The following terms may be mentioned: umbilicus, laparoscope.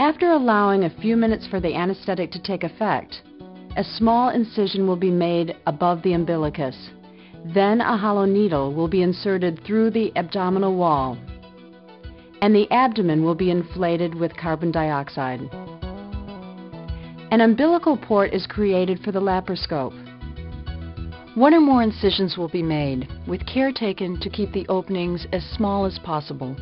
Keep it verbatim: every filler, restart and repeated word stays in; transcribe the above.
After allowing a few minutes for the anesthetic to take effect, a small incision will be made above the umbilicus. Then a hollow needle will be inserted through the abdominal wall, and the abdomen will be inflated with carbon dioxide. An umbilical port is created for the laparoscope. One or more incisions will be made, with care taken to keep the openings as small as possible.